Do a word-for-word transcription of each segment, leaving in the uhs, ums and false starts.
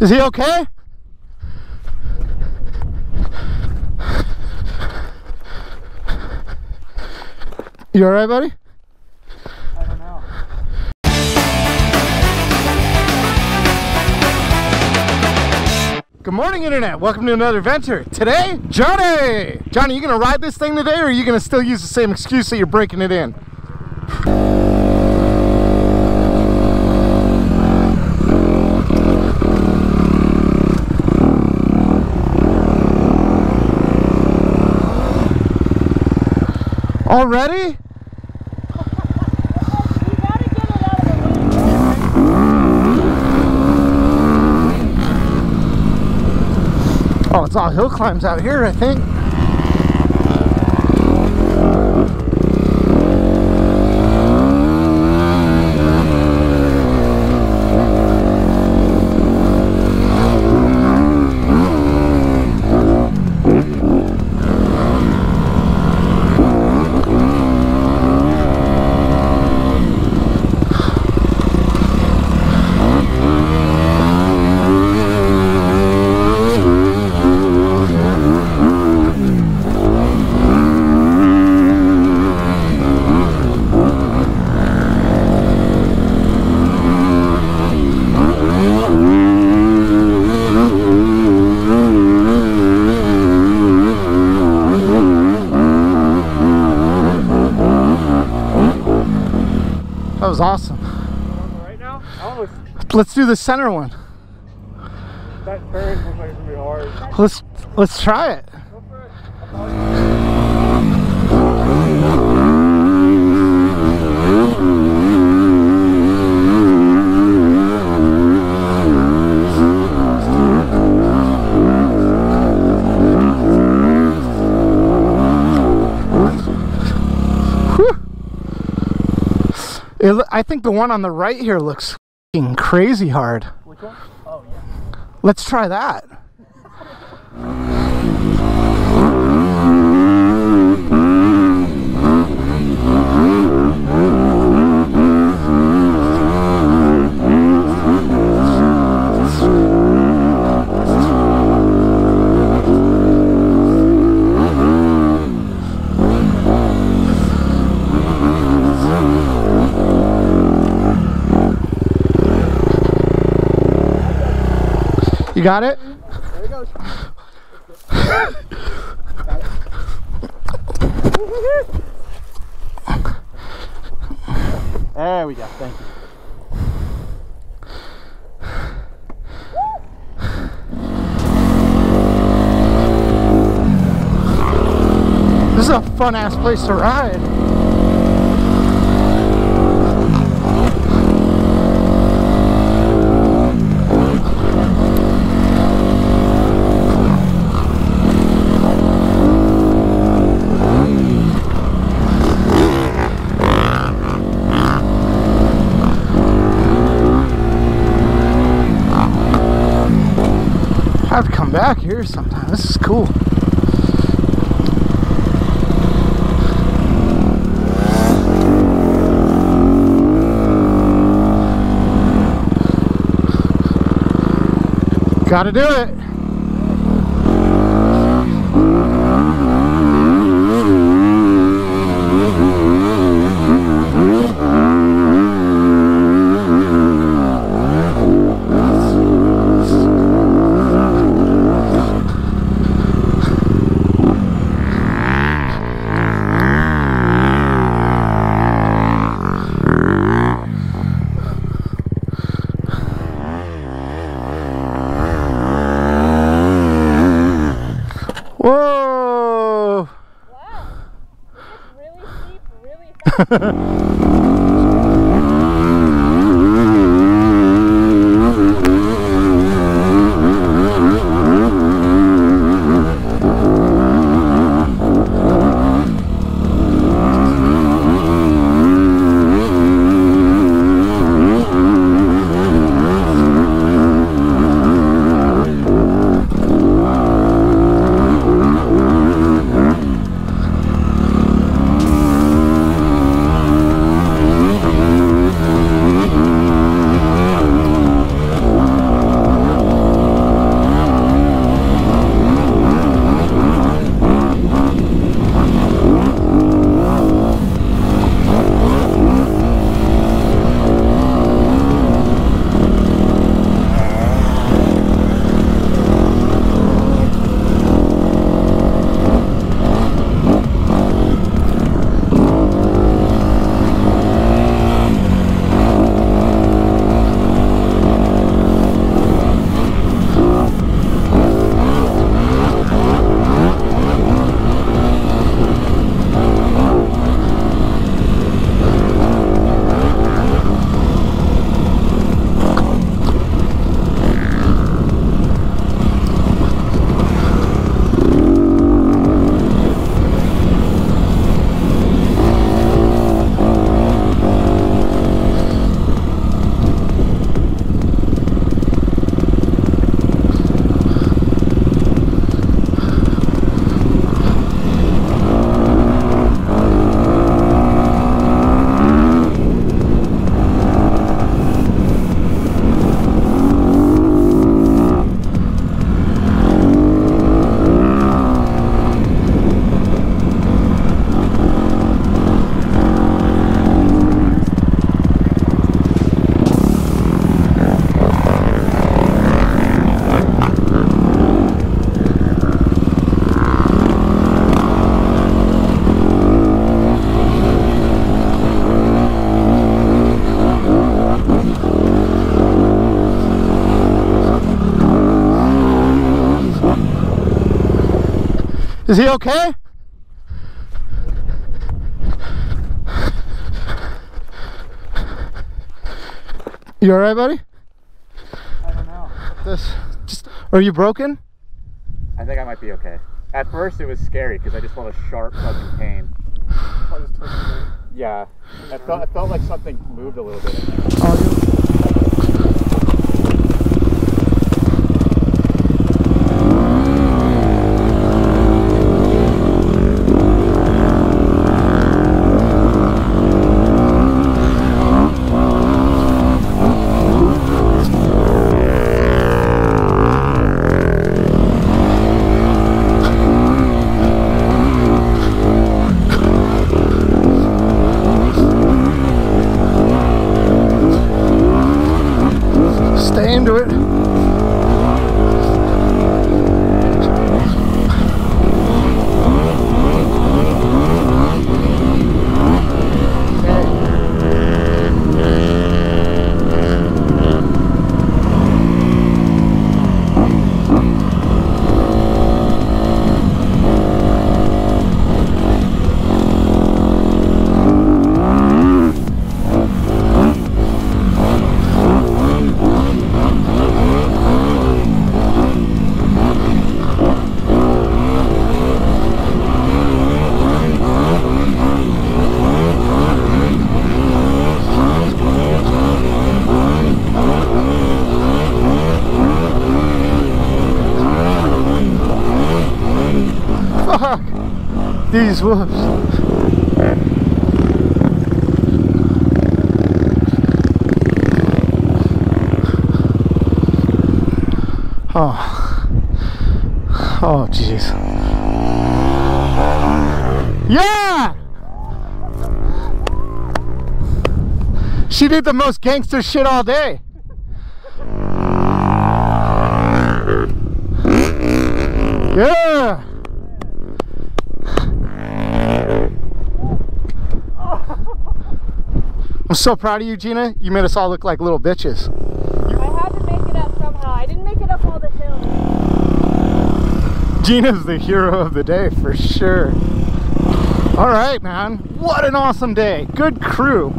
Is he okay? You all right, buddy? I don't know. Good morning, Internet. Welcome to another Venture. Today, Johnny. Johnny, you gonna ride this thing today, or are you gonna still use the same excuse that you're breaking it in? Already? Oh, it's all hill climbs out here, I think. That was awesome. Right now? Almost. Let's do the center one. That turn looks like it's gonna be hard. Let's let's try it. Go for it. It, I think the one on the right here looks f***ing crazy hard. Which one? Oh, yeah. Let's try that. You got it? There it goes. Got it. There we go, thank you. This is a fun ass place to ride. I have to come back here sometime. This is cool. Gotta do it. Whoa! Wow, it's really steep, really Is he okay? You alright, buddy? I don't know. This, just, are you broken? I think I might be okay. At first it was scary because I just felt a sharp fucking pain. Yeah. I felt, I felt like something moved a little bit in there. Oh, dude. These wolves. Oh. Oh, jeez. Yeah! She did the most gangster shit all day. Yeah! I'm so proud of you, Gina. You made us all look like little bitches. I had to make it up somehow. I didn't make it up all the hills. Gina's the hero of the day for sure. All right, man. What an awesome day. Good crew.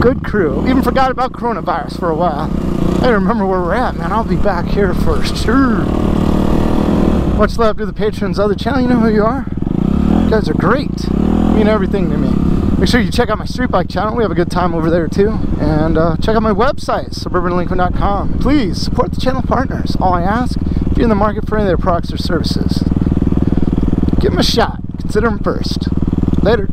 Good crew. Even forgot about coronavirus for a while. I remember where we're at, man. I'll be back here for sure. Much love to the patrons of the channel. You know who you are. You guys are great. You mean everything to me. Make sure you check out my street bike channel. We have a good time over there too. And uh, check out my website, suburban delinquent dot com. Please support the channel partners. All I ask, if you're in the market for any of their products or services, give them a shot. Consider them first. Later.